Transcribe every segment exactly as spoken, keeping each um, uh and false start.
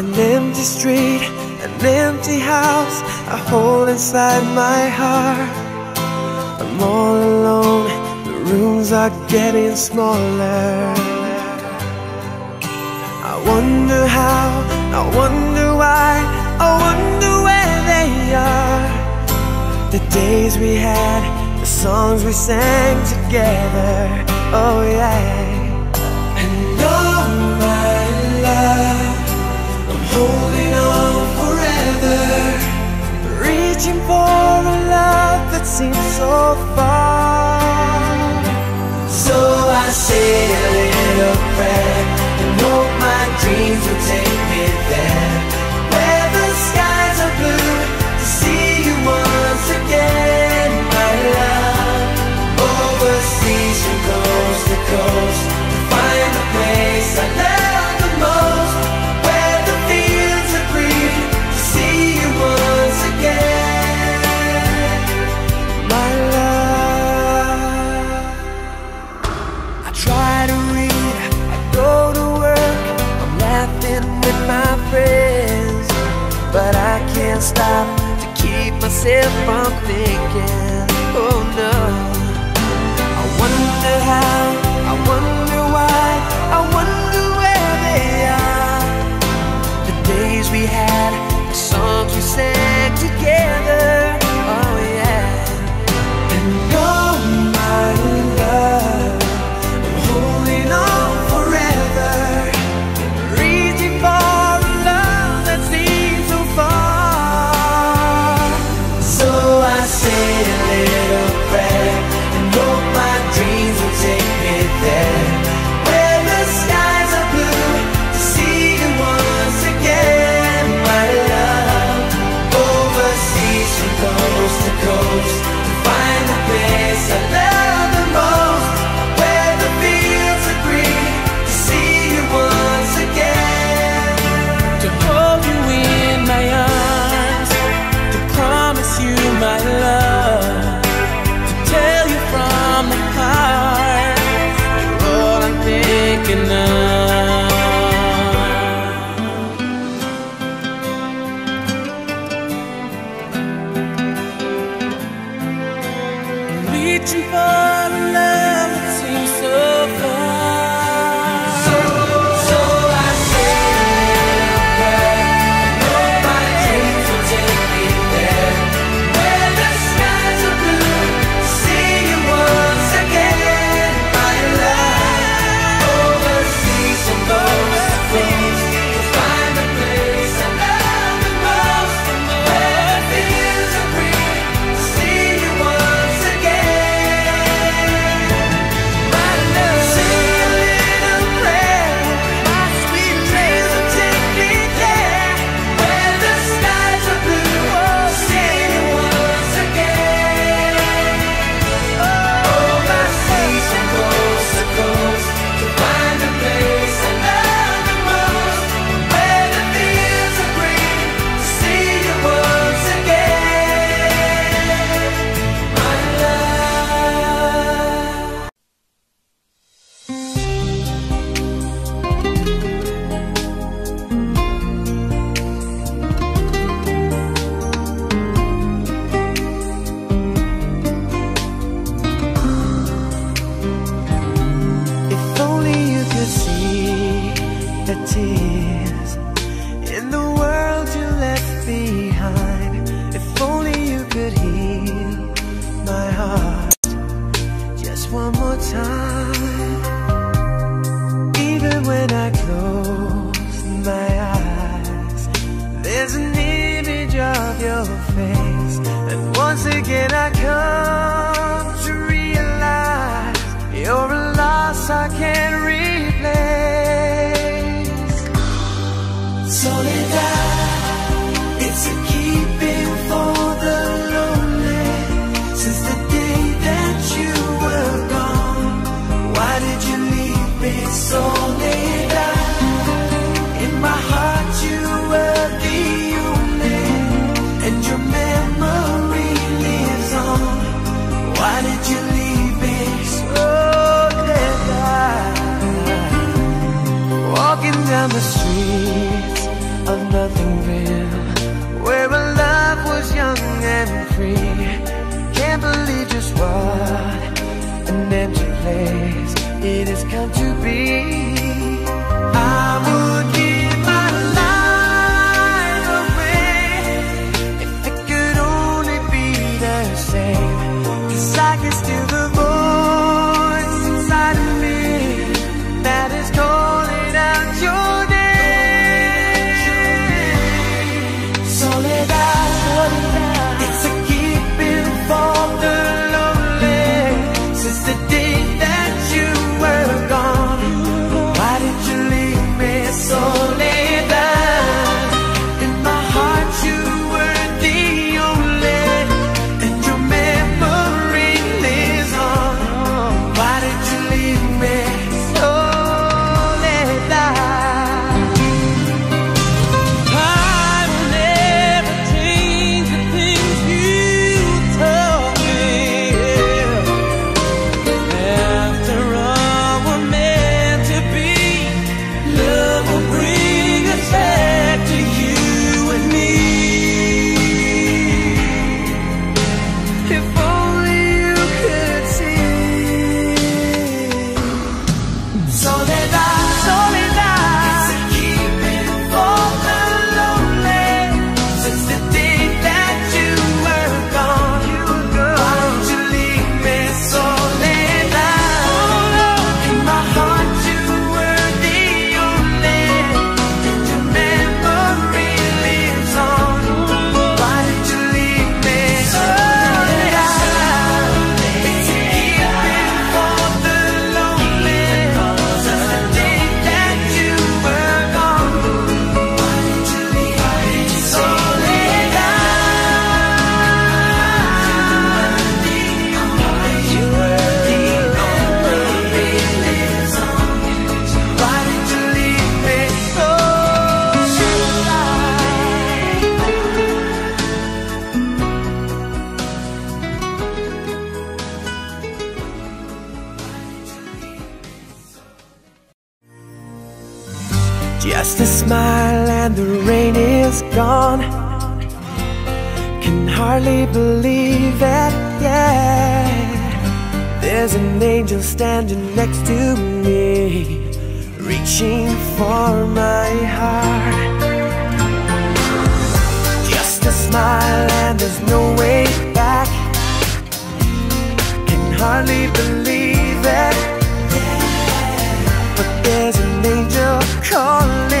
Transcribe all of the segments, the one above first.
An empty street, an empty house, a hole inside my heart. I'm all alone, the rooms are getting smaller. I wonder how, I wonder why, I wonder where they are. The days we had, the songs we sang together, oh yeah. And all my love, I'm holding on forever, reaching for a love that seems so far. So I say a little prayer and hope my dreams will take me there, where the skies are blue, to see you once again, my love. Overseas from coast to coast, to find a place I love the most, where the fields are green, to see you once again, my love. I try to read, I go to work, I'm laughing with my friends, but I can't stop to keep myself from thinking, oh no. I wonder how, I wonder why, I wonder where they are. The days we had, the songs we sang together, oh yeah. And oh my love, I'm holding on forever, reaching for a love that seems so far. So I say a little prayer and hope my dreams will take me there, where the skies are blue, to see you once again, my love. Overseas from coast to coast, to find the place I love the most, where the fields are green, to see you once again, to hold you in my arms, to promise you my love, to tell you from the heart you're all I'm thinking of. Reaching for a love that seems so far. what an empty place it has come to be. I would give just a smile and the rain is gone. Can hardly believe it, yeah. There's an angel standing next to me, reaching for my heart. Just a smile and there's no way back. Can hardly believe it, yeah. But there's an angel calling me,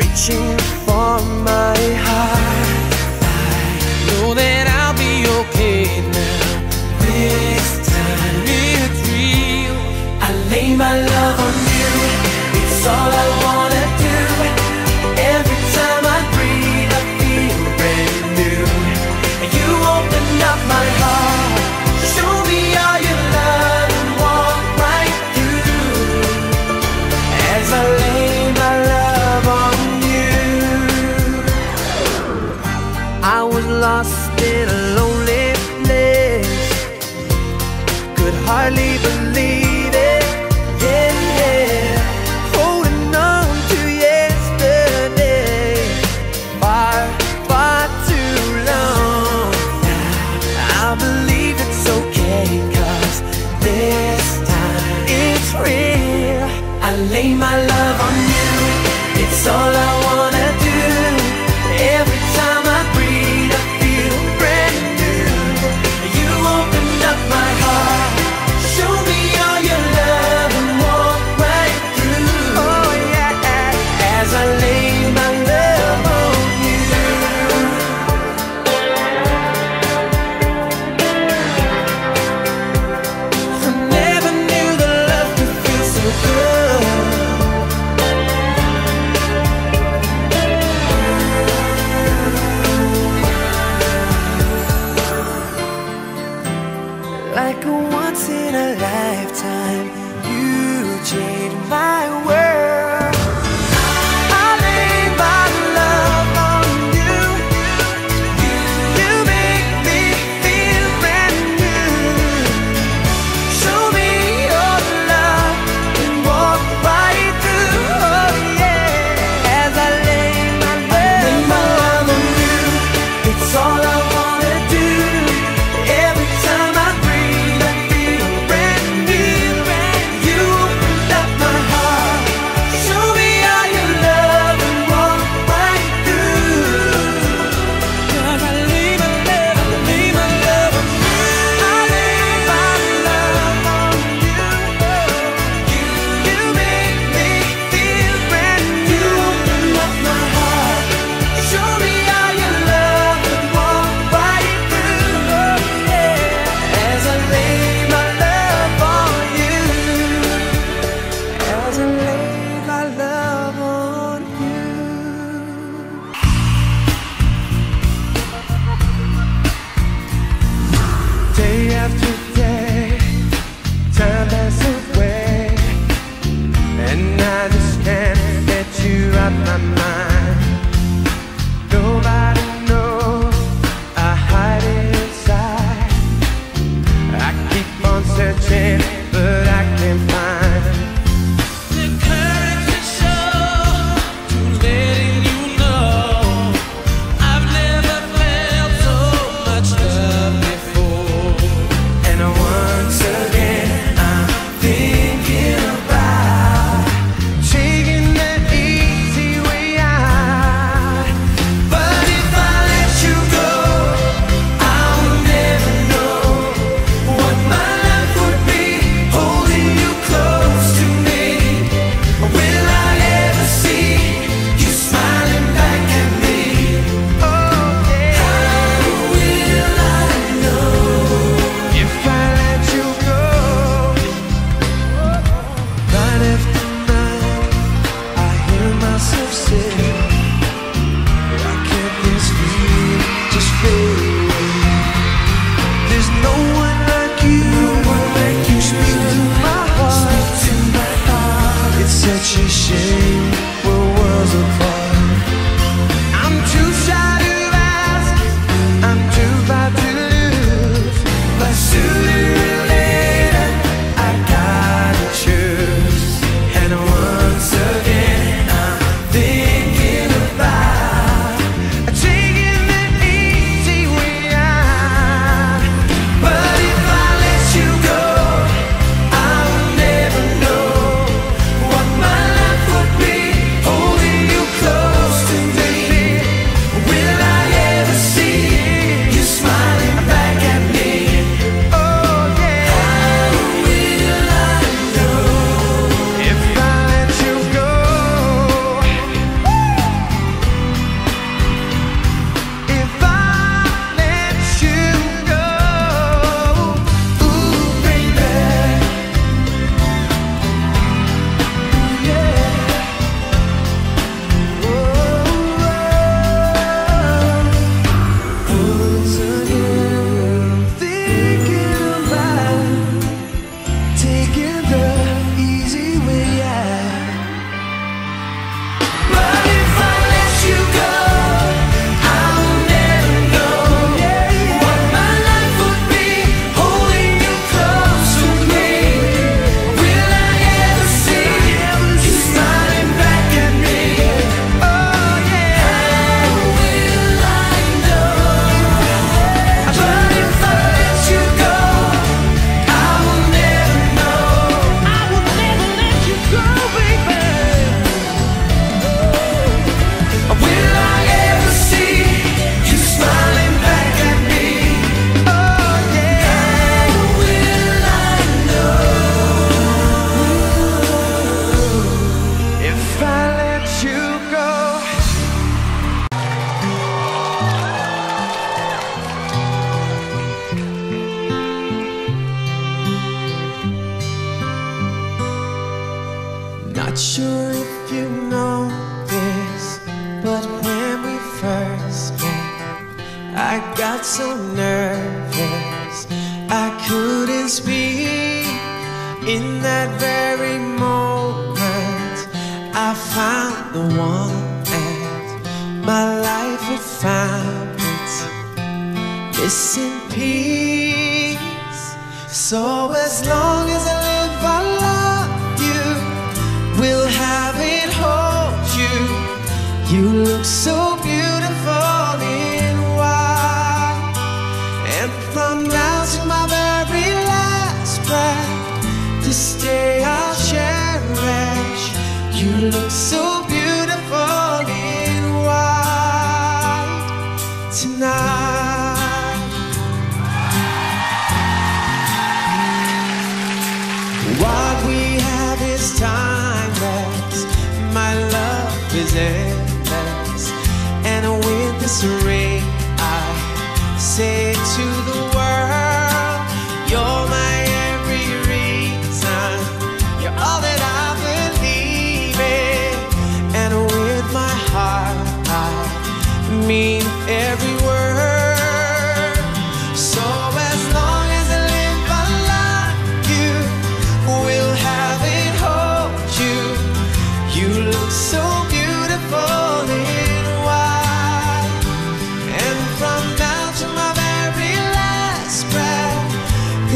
reaching for my heart. I know that I'll be okay now. This time it's real. I lay my love on you. It's all I wanna do. Every time I breathe, I feel brand new. You open up my heart. Show me all your love. I lay my love on you. I was lost in a lonely place, could hardly believe it, yeah, yeah. Holding on to yesterday, far, far too long. I believe it's okay, 'cause this time it's real. I lay my love on you, it's all I wanna do. Every time I breathe, I feel brand new. You open up my heart, show me all your love and walk right through. Oh yeah, as I lay my love on you. I never knew the love could feel so good. Like a once in a lifetime, you changed my world. I lay my love on you. You make me feel brand new. Show me your love and walk right through. Oh yeah, as I lay my love, lay my love on you. It's all I wanna do. Every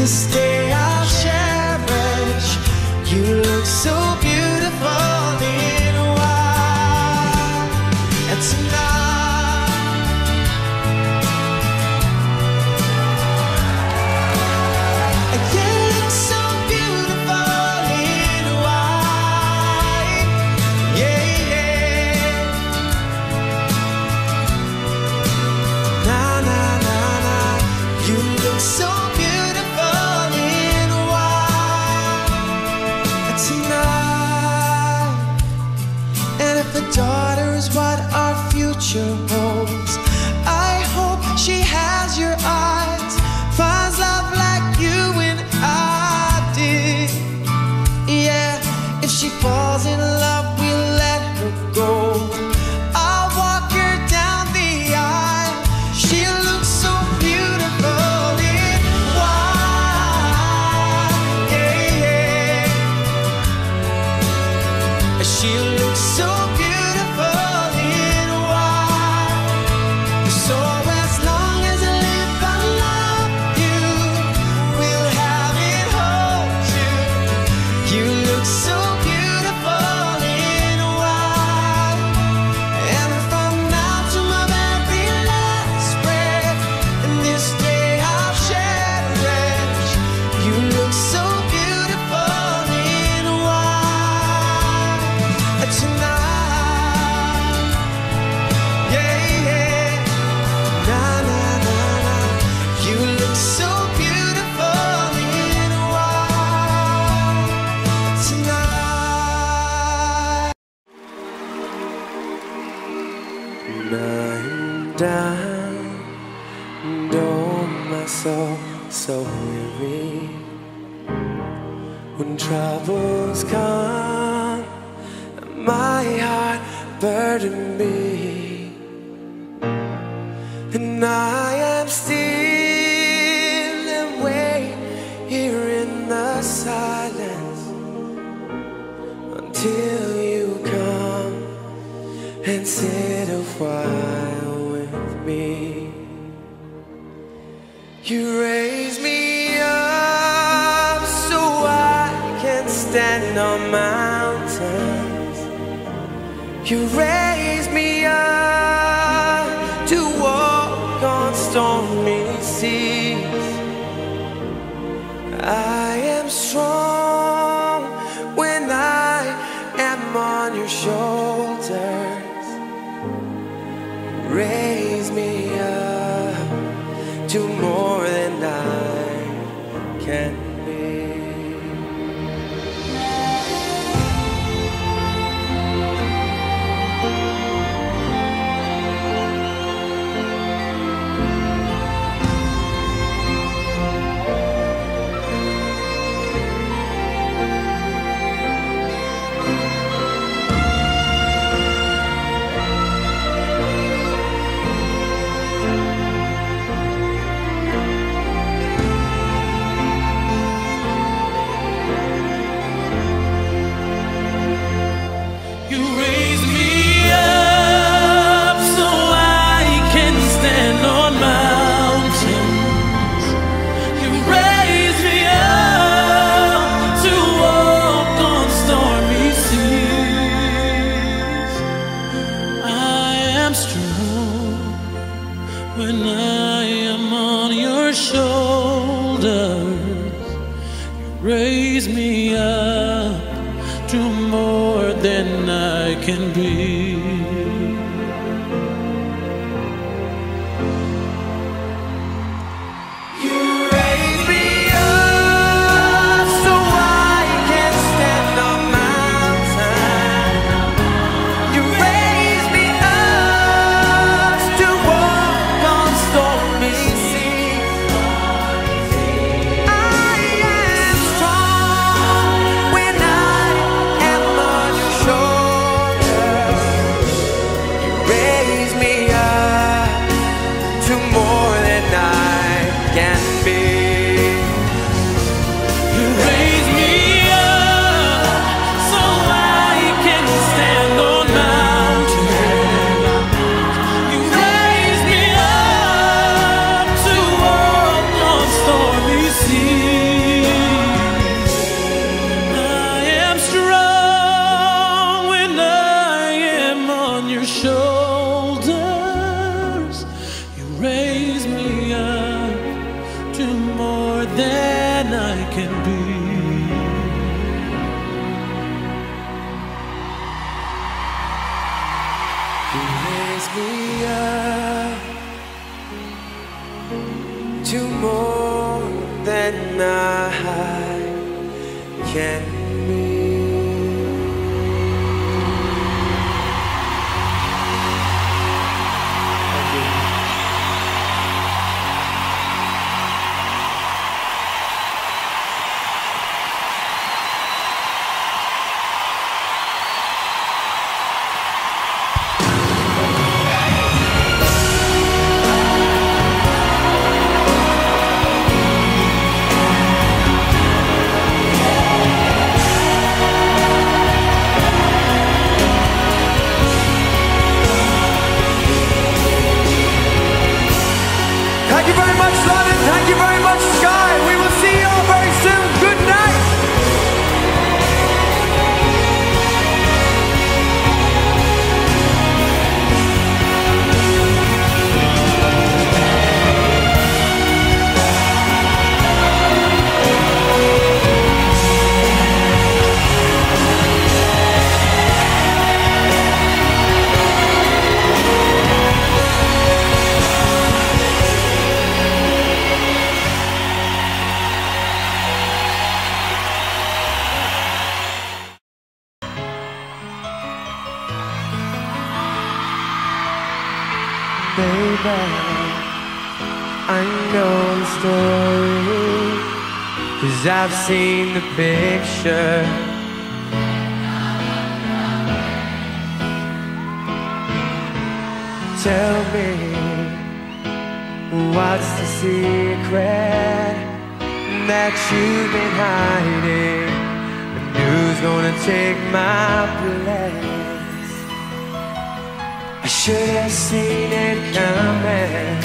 this day I'll cherish. You look so beautiful in white. And tonight, and you look so beautiful in white. Yeah, yeah. Nah, nah, nah, nah. You look so beautiful. Daughter is what our future holds. I hope she has your eyes, finds love like you and I did. Yeah, if she falls in love, we let her go. I'll walk her down the aisle. She looks so beautiful in white. Yeah, yeah. She looks so beautiful. I'm down, oh my soul, so weary. When troubles come, my heart burdened me, and I am still away here in the silence until you come and sit a while. Me, you raise me up so I can stand on mountains. You raise me up to walk on stormy seas. I am strong when I am on your shoulders. Raise me up to more than I can be. When I am on your shoulders, you raise me up to more than I can be. than I can be. You raise me up to more than I can be. Thank you very much, London. Thank you very much, Sky. We will see you all very soon. Good night. Baby, I know the story, 'cause I've seen the picture. Tell me, what's the secret that you've been hiding, and who's gonna take my place? I should have seen it coming.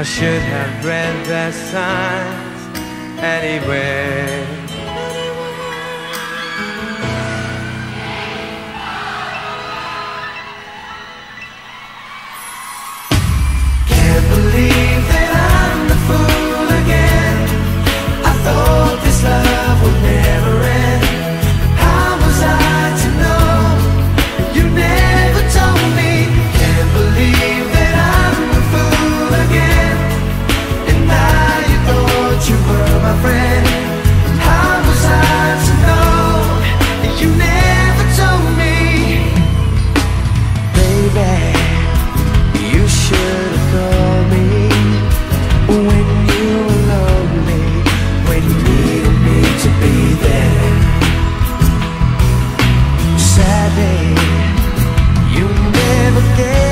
I should have read the signs anyway. Can't believe that I'm the fool again. I thought this love would never end. How was I to know? You never told me. Believe that I'm the fool again, and now you thought you were my friend. How was I to know that you never told me? Baby, you should have called me when you were lonely, when you needed me to be there. Sadly, you never gave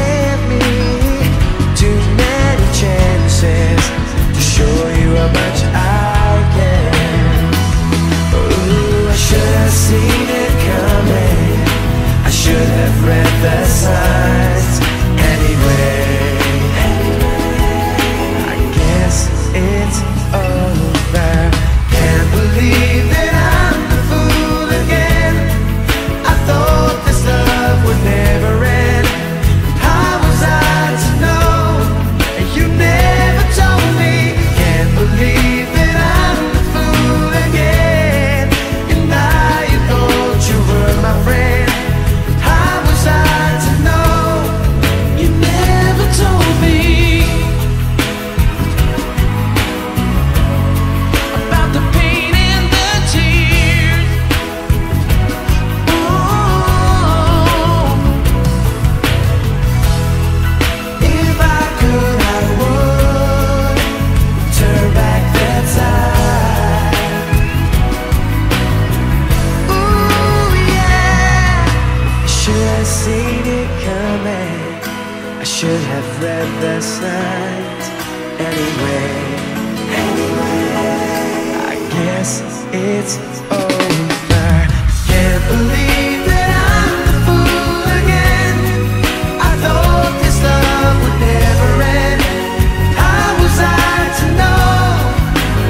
to show you how much I care. Ooh, I should have seen it coming. I should have read the signs anyway. I guess it's over. Can't believe that I'm the fool again. I thought this love would never end. How was I to know? Believe that I'm the fool again, and now you thought you were my friend. How was I to know? You never told me about the pain and the tears. Oh, if I could, I would should have read the signs anyway. Anyway, I guess it's over. Can't believe that I'm the fool again. I thought this love would never end. How was I to know?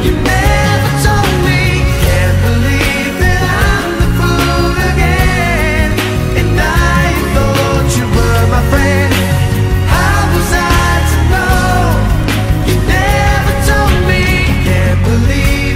You never told me. Can't believe that I'm the fool again, and I thought you were my friend. Believe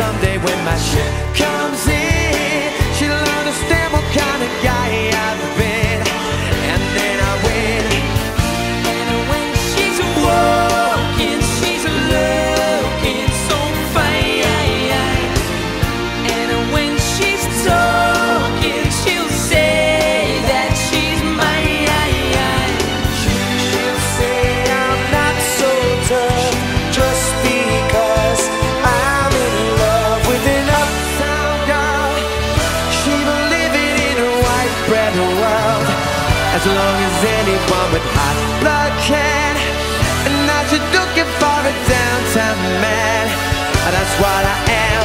someday when my shit comes in, she'll understand what kind of guy I've been. And then I win. And when she's walking, she's looking so fine. And when she's talking, she'll say that she's mine. She'll say I'm not so tough just because I'm in love with an uptown girl. She will live it in a white bread world as long as anyone with hot blood can. And now she's looking for a downtown man, and that's what I am.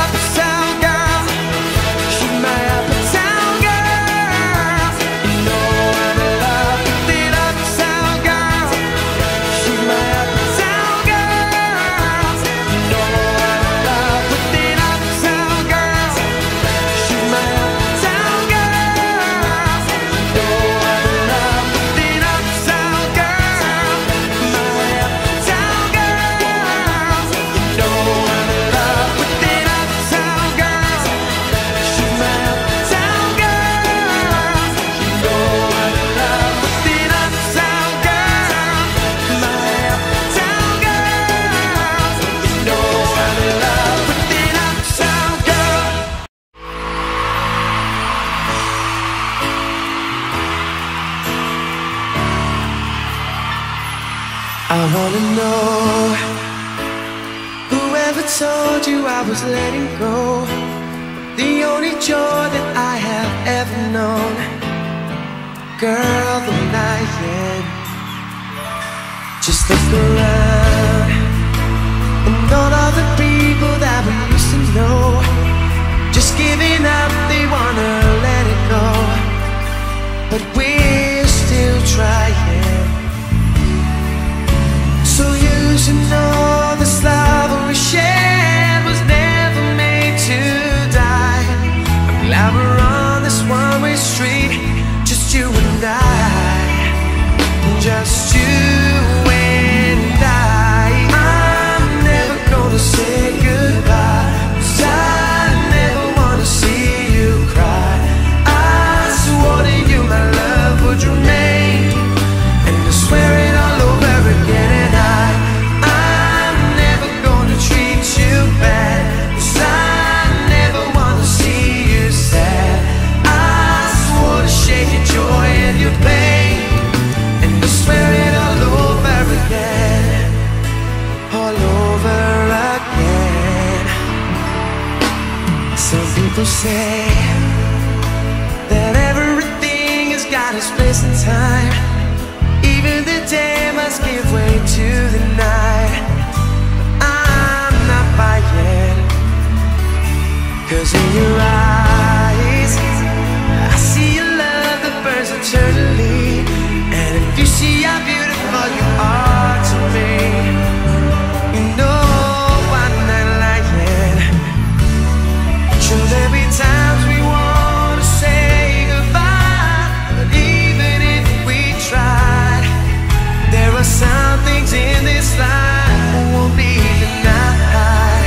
Uptown girl, she's my uptown girl. You know I'm in love with an uptown girl. She's my uptown girl. You know I'm in love with an uptown girl. She's my uptown girl. You know I'm in love with an uptown girl. My uptown girl. You know I'm in love with an uptown girl. She's my uptown girl. You know I'm in love with an uptown girl. My uptown girl. You know I'm in love with an uptown girl. I wanna know, whoever told you I was letting go? The only joy that I have ever known, girl, the night in. Just look around, and all of the people that we used to know, just giving up, they wanna let it go, but we're still trying. So you should know this love we shared was never made to die. I'm glad we're on this one-way street, just you and I, just you and I. I'm never gonna say goodbye, 'cause I never wanna see you cry. I swore to you my love would remain, and I swear it all over again. And I, I'm never gonna treat you bad, 'cause I never wanna see you sad. I swore to shake your joy and your pain, and I swear it all over again. All over again. Some people say that everything has got its place and time. Even the day must give way to the night. But I'm not buying, 'cause in your eyes I see a love that burns eternally. And if you see how beautiful you are to me, you know I'm not lying. True, there'll be times we wanna say goodbye, but even if we tried, there are some things in this life that won't be denied,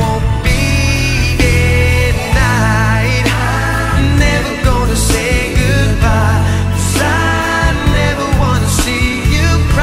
won't be denied. I'm never gonna say goodbye, 'cause I never wanna see you cry.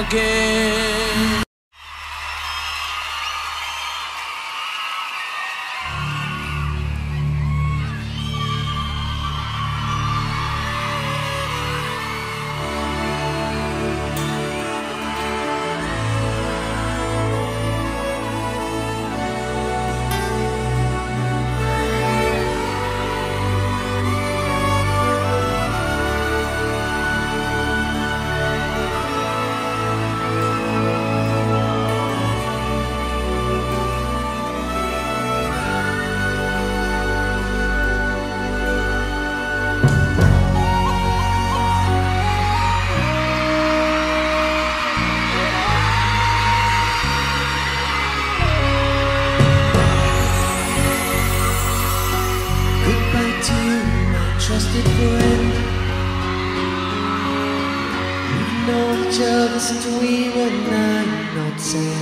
again. Trusted friend, we've known each other since we were nine or ten.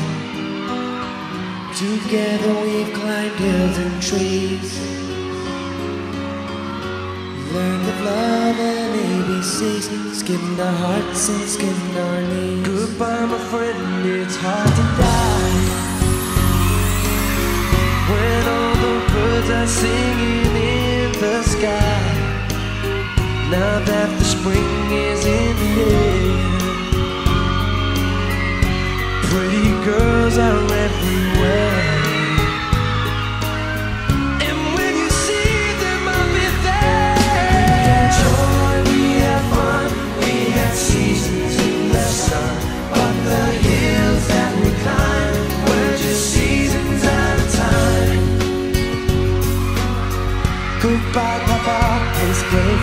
Together we've climbed hills and trees, learned of love and A B Cs, skinned our hearts and skinned our knees. Goodbye my friend, it's hard to die when all the birds are singing in the sky. Now that the spring is in here, pretty girls are everywhere. And when you see them, I'll be there. We had joy, we had fun, we had seasons in the sun. But the hills that we climbed were just seasons at a time. Goodbye, Papa, it's great.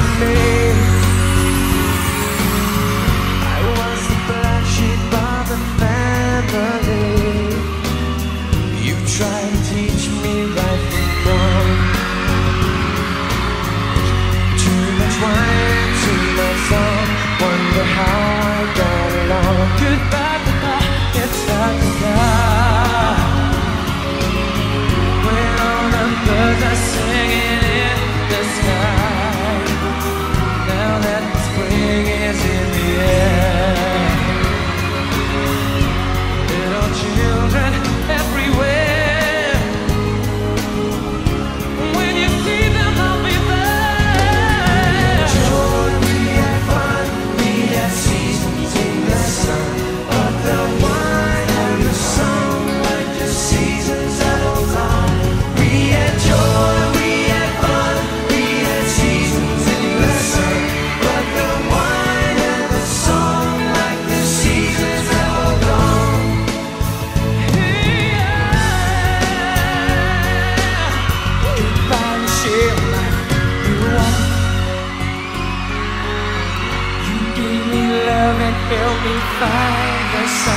Help me find the sun,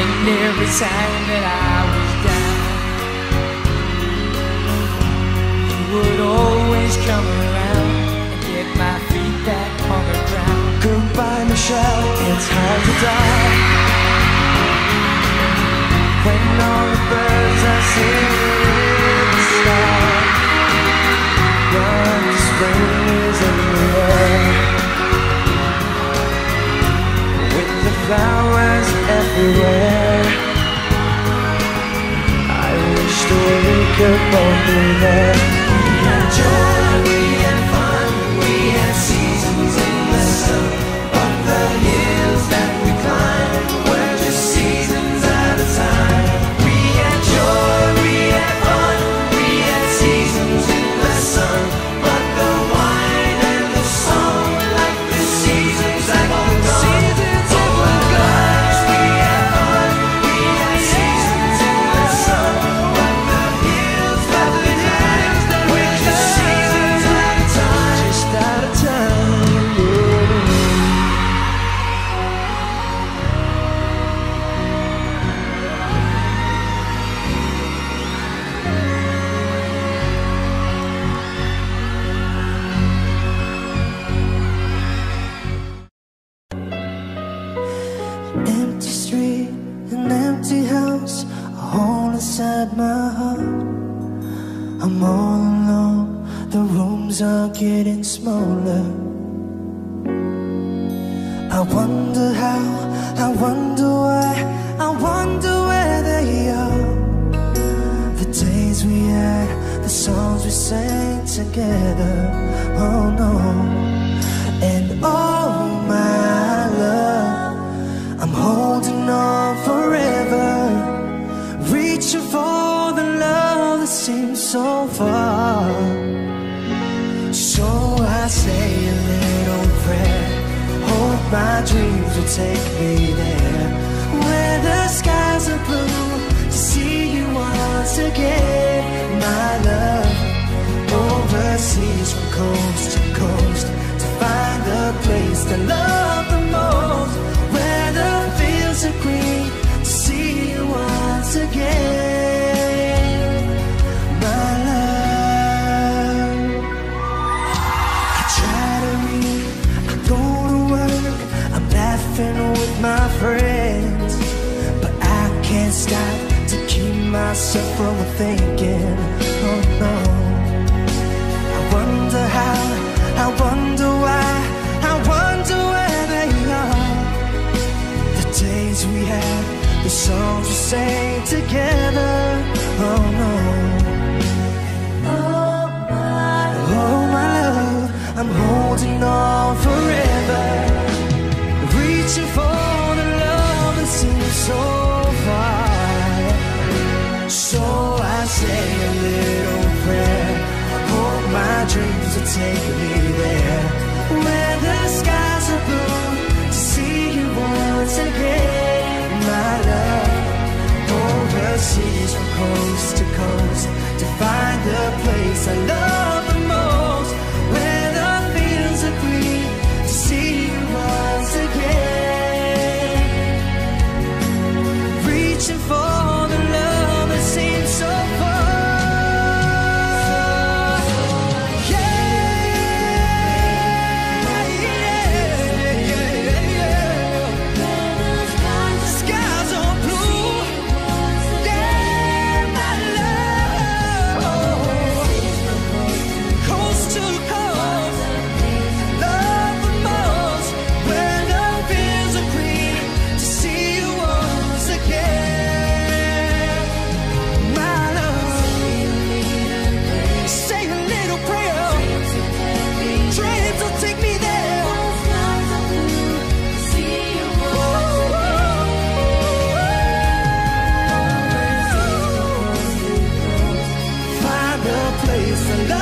and every time that I was down, you would always come around and get my feet back on the ground. Goodbye, Michelle, it's hard to die when all the birds are singing in the sky. But the spring is in the air, flowers everywhere. I wish that we could both be there. We had joy, we had fun, we had seasons in the sun. But the hills that we climbed were just seasons at a time. We had joy, we had fun, we had seasons in the sun. But the wine and the song, like the seasons that all gone. Empty street, an empty house, a hole inside my heart. I'm all alone, the rooms are getting smaller. I wonder how, I wonder why, I wonder where they are. The days we had, the songs we sang together, oh no. And oh my love, I'm holding on forever, reaching for the love that seems so far. So I say a little prayer, hope my dreams will take me there, where the skies are blue, to see you once again. My love, overseas from coast to coast, to find the place to love the most, where the fields are green, to see you once again. My love, I try to read, I go to work, I'm laughing with my friends, but I can't stop to keep myself from thinking, oh no. I wonder how, I wonder why, I wonder where they are. The days we had, the songs we sang together, oh no. Oh my, oh my love, I'm holding on forever, reaching for the love that seems so far. So I say a little prayer, hope my dreams will take me there, where the skies are blue, to see you once again. My love, overseas from coast to coast, to find the place I love the most, where the fields are green, to see you once again, reaching for the love that seems so far. No.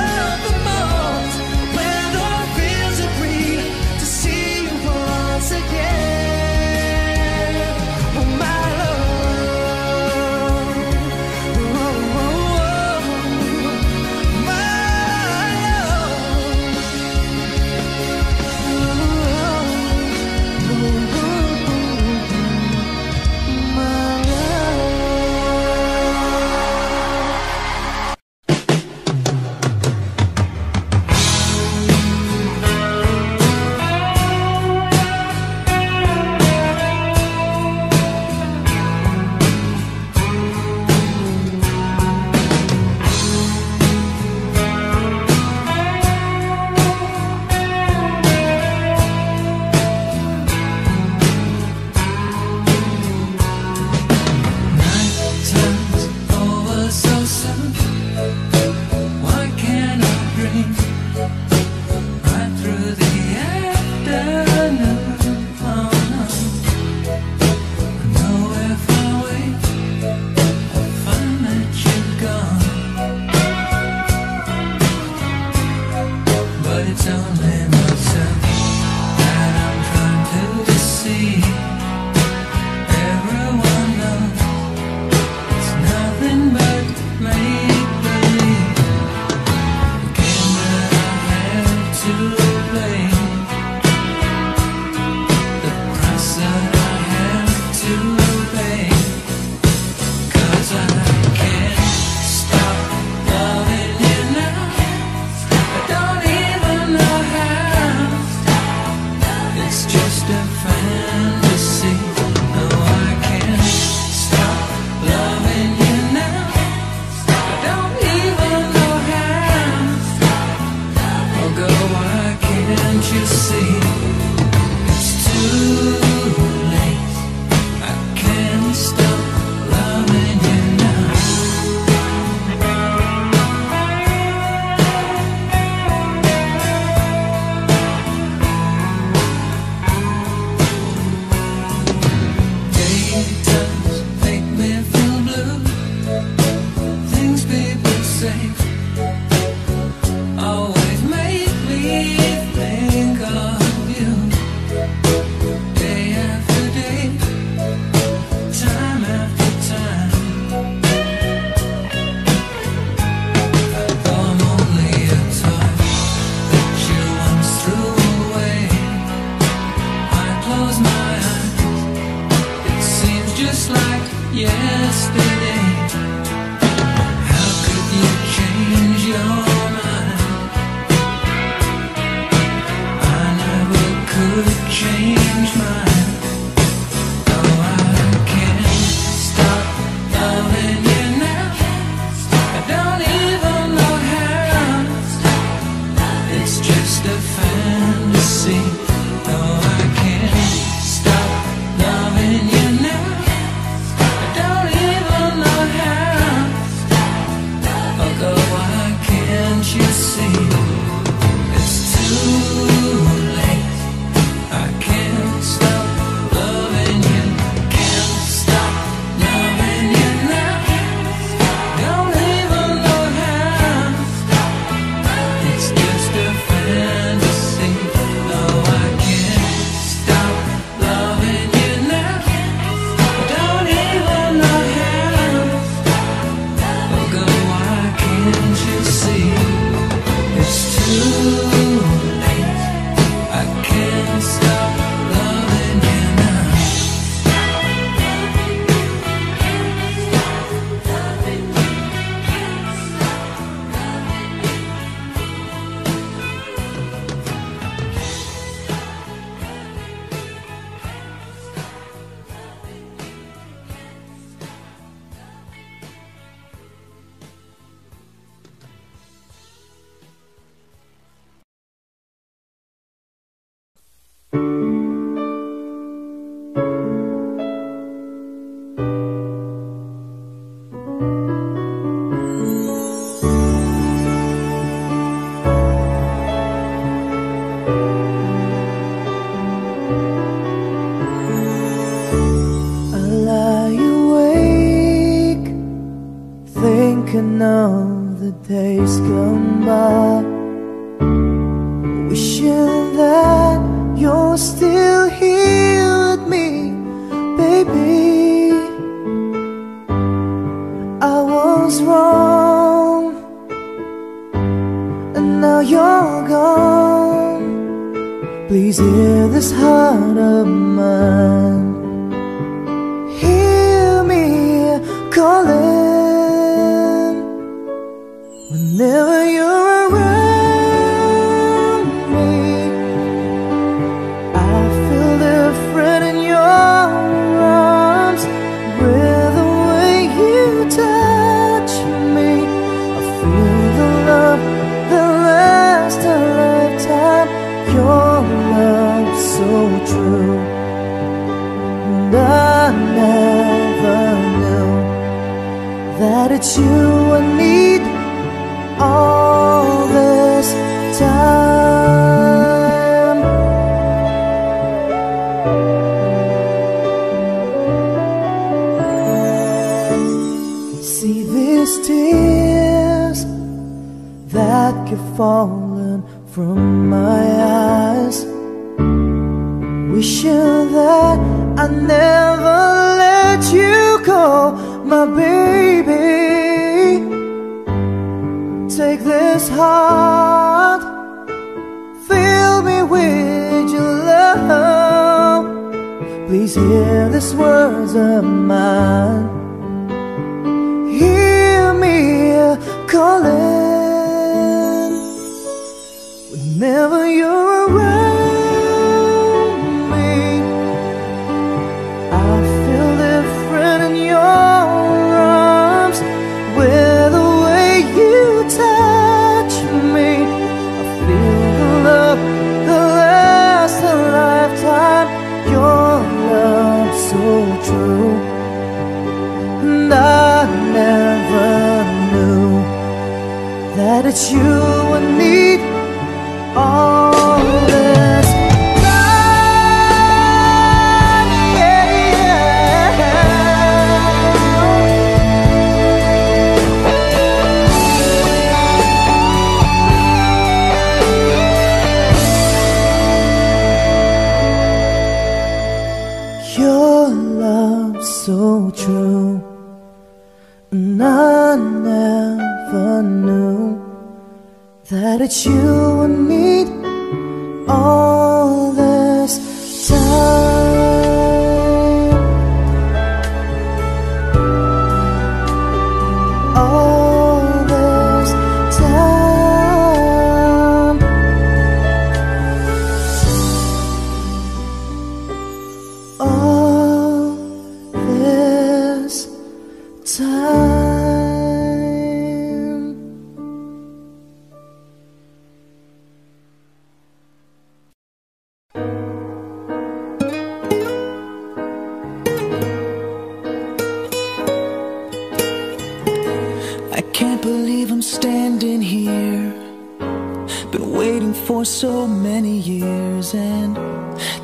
for so many years, and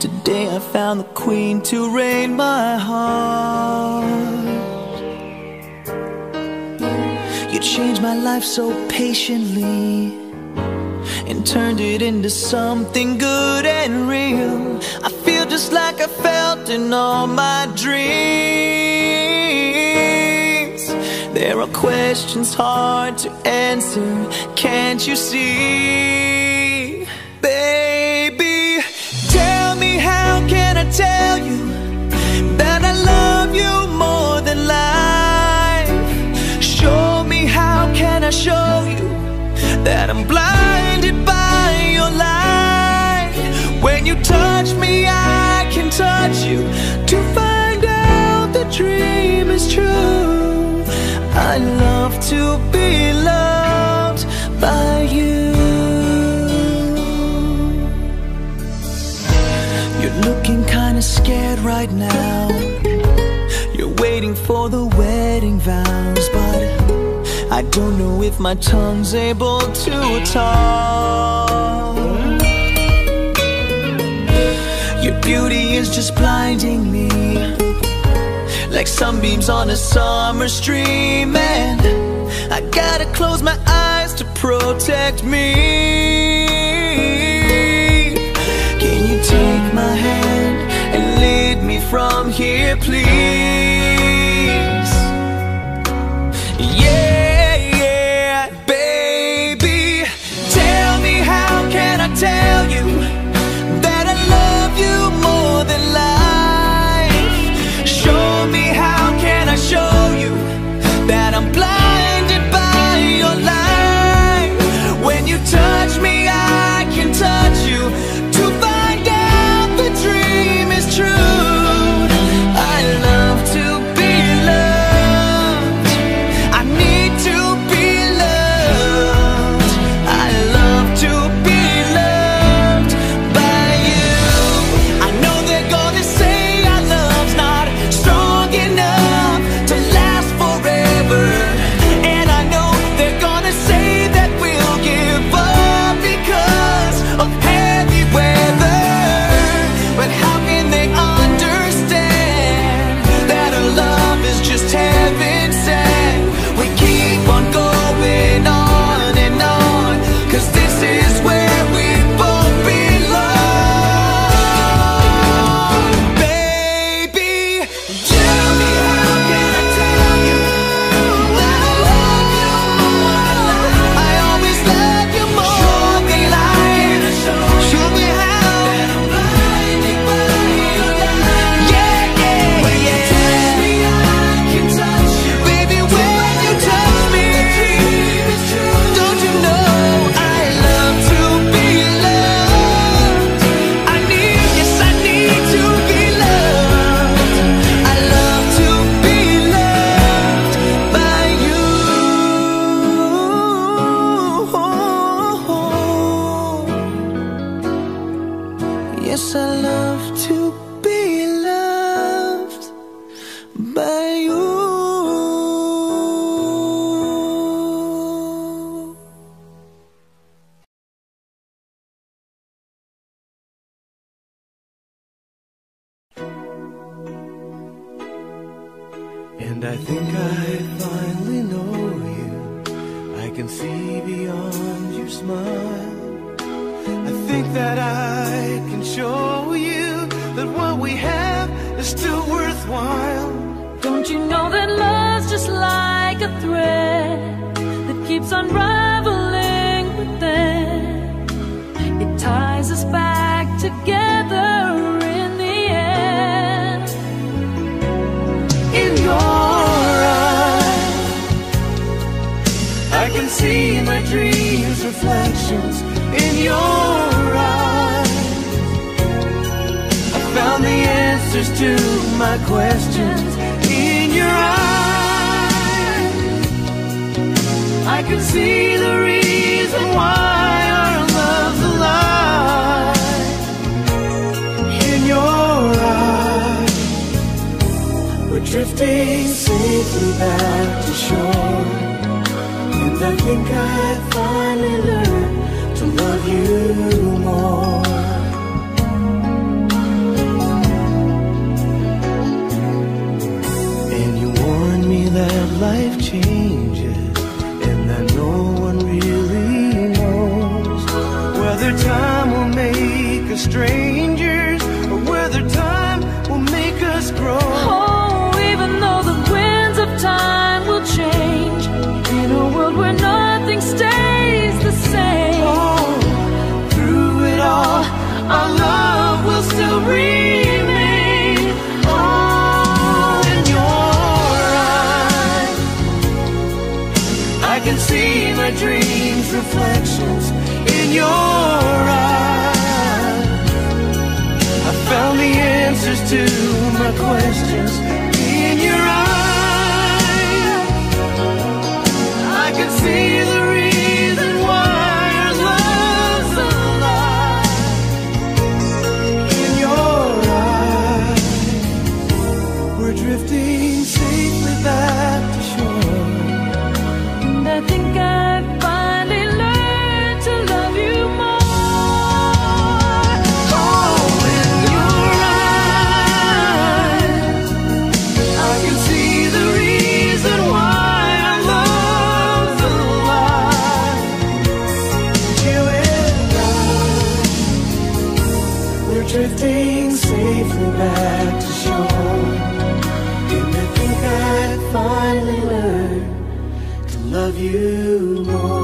today I found the queen to reign my heart. You changed my life so patiently and turned it into something good and real. I feel just like I felt in all my dreams. There are questions hard to answer, can't you see? Baby, tell me, how can I tell you that I love you more than life? Show me, how can I show you that I'm blinded by your light? When you touch me, I can touch you to find out the dream is true. I love to be loved by you. You're looking kinda scared right now. You're waiting for the wedding vows, but I don't know if my tongue's able to talk. Your beauty is just blinding me, like sunbeams on a summer stream, and I gotta close my eyes to protect me. Can you take my hand and lead me from here, please? Yeah. Tell you that I love you more than life. Show me, how can I show you that I'm blinded by your light? When you touch me, I can touch you to find out the dream is true. I love to be loved, I need to be loved. I love to be love you more. And you warned me that life changes and that no one really knows whether time will make us strangers or whether time will make us grow. Oh, even though the winds of time will change in a world where nothing stays the same, oh, through it all, our love will still remain. Oh, in your eyes I can see my dreams' reflections. In your eyes I found the answers to my questions. In your eyes I can see the reason why our love's alive. In your eyes we're drifting safely back to shore. And I think I finally learned to love you more. Oh, in your eyes I can see the reason why drifting safely back to shore. And I think I finally learned to love you more.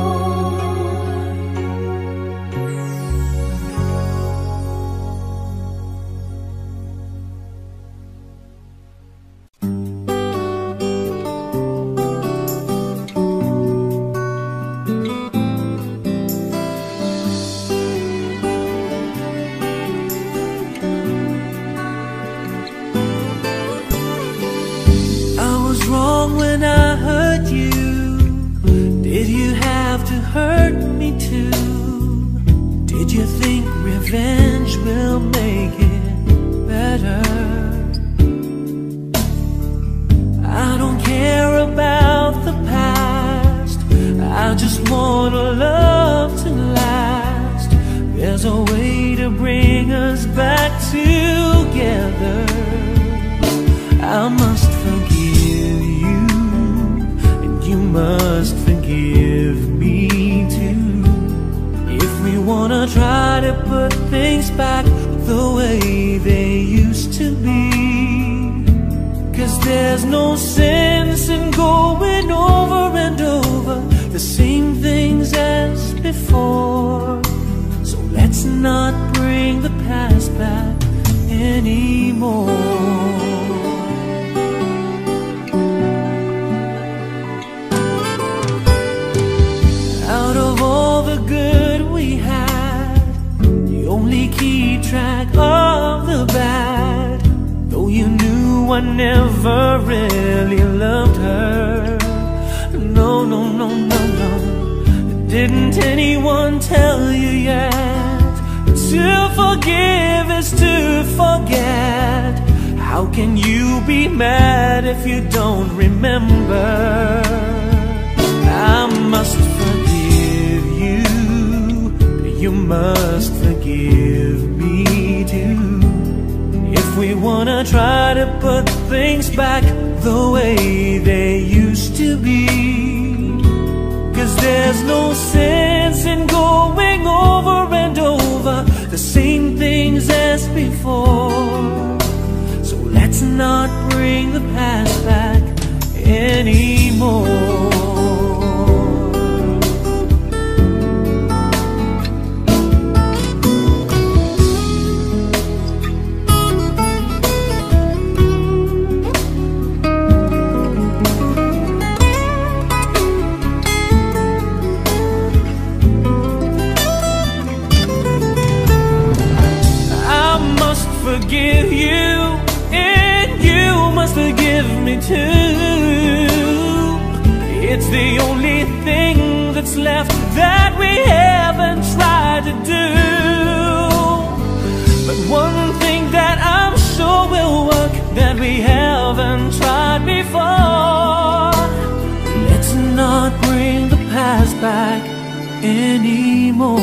Anymore.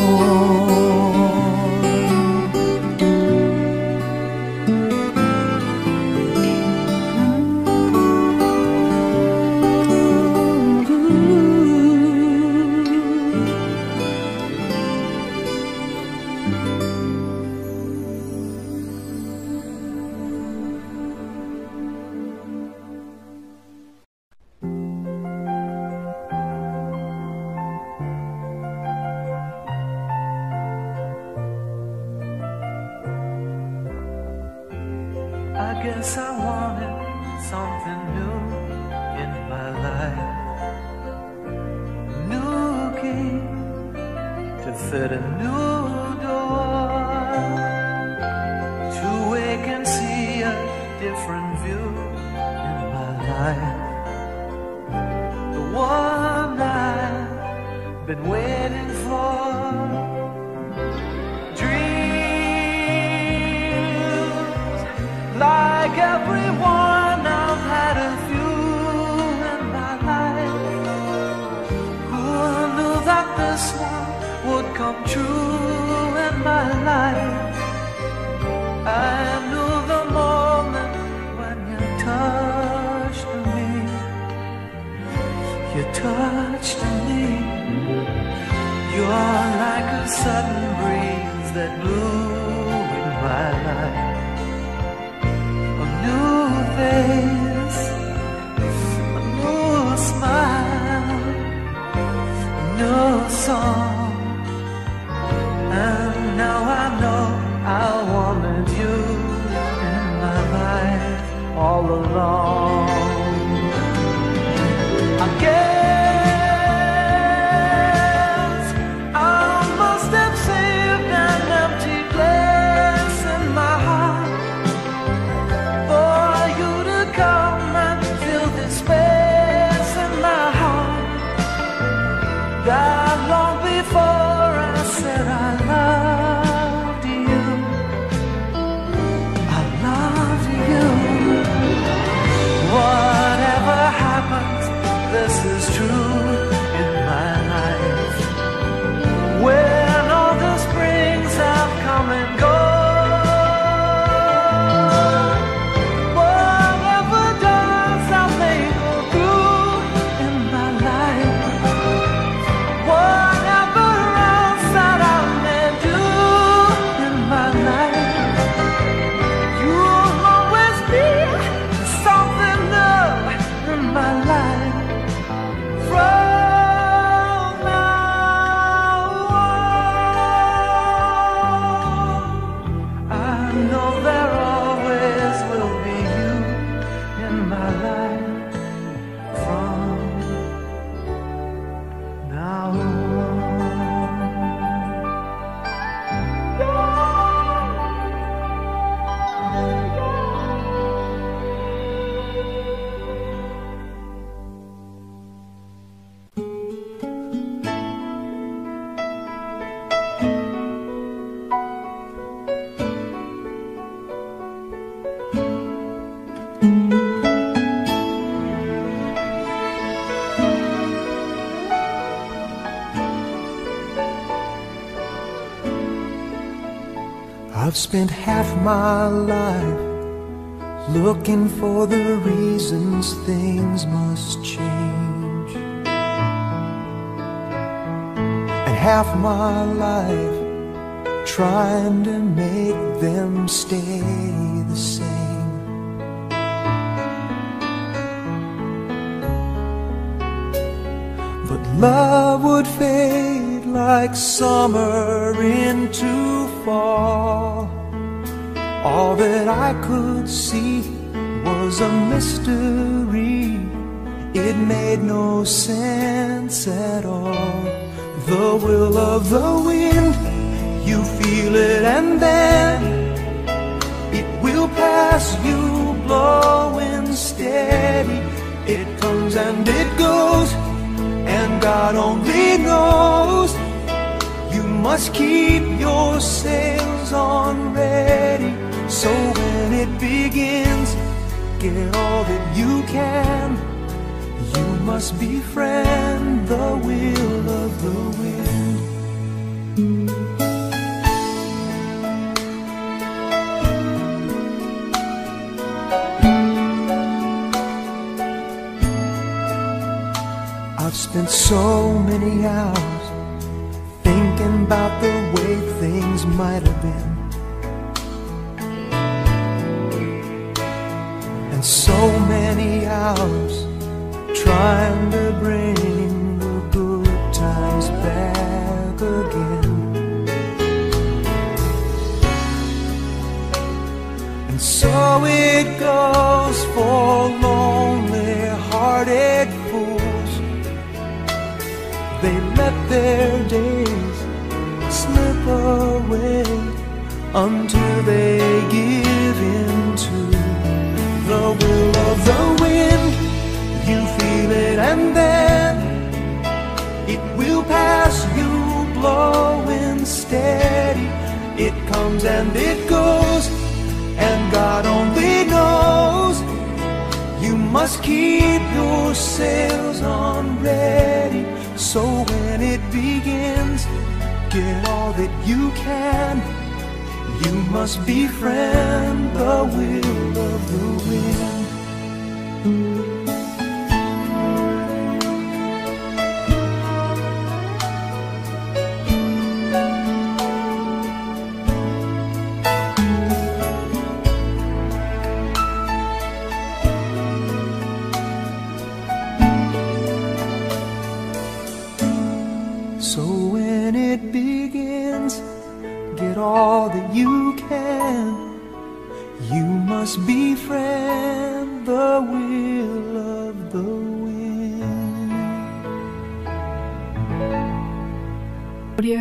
I've spent half my life looking for the reasons things must change, and half my life trying to make them stay the same. But love would fade like summer into fall. All that I could see was a mystery. It made no sense at all. The will of the wind, you feel it and then it will pass you, blowing steady. It comes and it goes, and God only knows. Must keep your sails on ready, so when it begins, get all that you can. You must befriend the will of the wind. Spent so many hours thinking about the way things might have been, and so many hours trying to bring the good times back again. And so it goes for lonely-hearted fools. They let their days slip away until they give in to the will of the wind. You feel it and then it will pass you, blowing steady. It comes and it goes, and God only knows. You must keep your sails on ready, so when it begins, get all that you can. You must befriend the will of the wind. So when it begins, get all that you can. You must befriend the will of the wind. Audio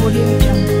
Audio Jungle.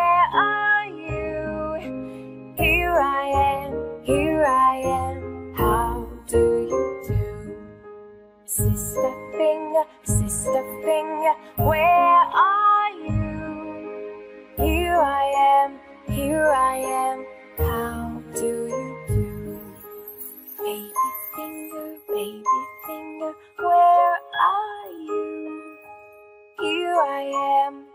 are you? Here I am, here I am, how do you do? Sister finger, sister finger, where are you? Here I am, here I am, how do you do? Baby finger, baby finger, where are you? Here I am.